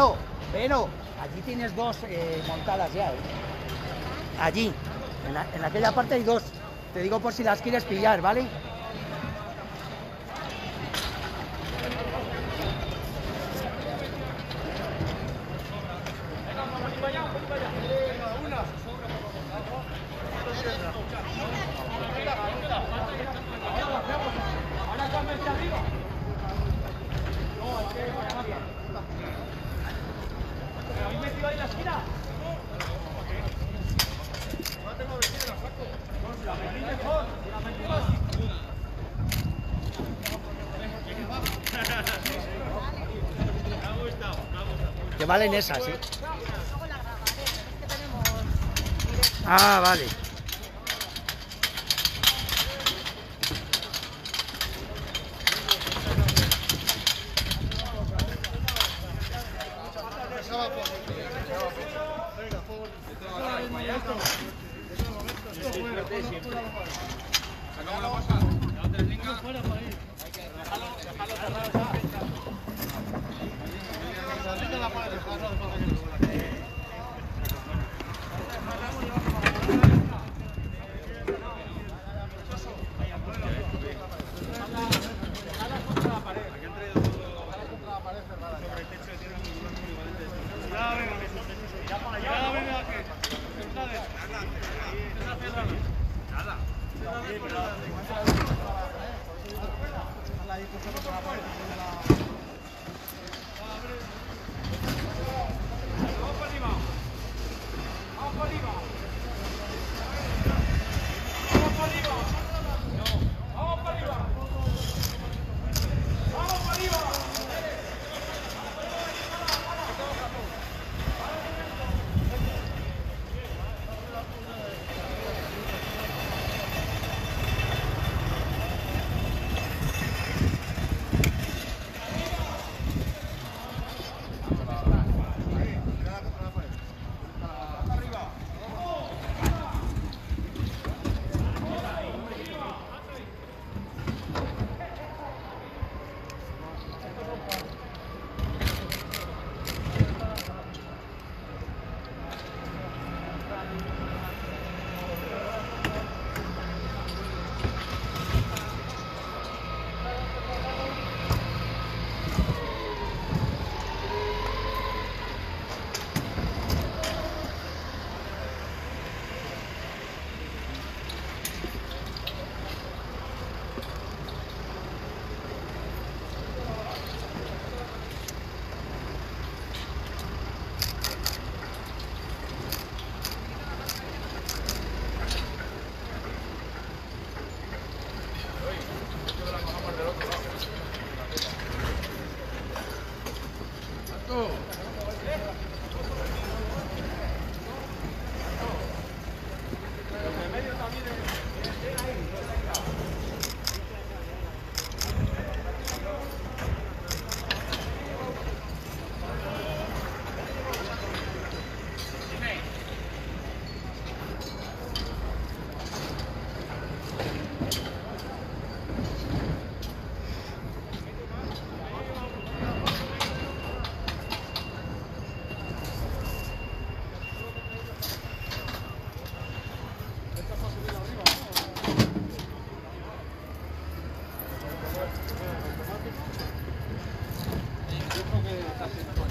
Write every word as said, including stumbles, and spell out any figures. Pero, pero, allí tienes dos eh, montadas ya, ¿eh? Allí, en, la, en aquella parte hay dos. Te digo por si las quieres pillar, ¿vale? Que valen esas, ¿eh? Ah, vale. Gracias.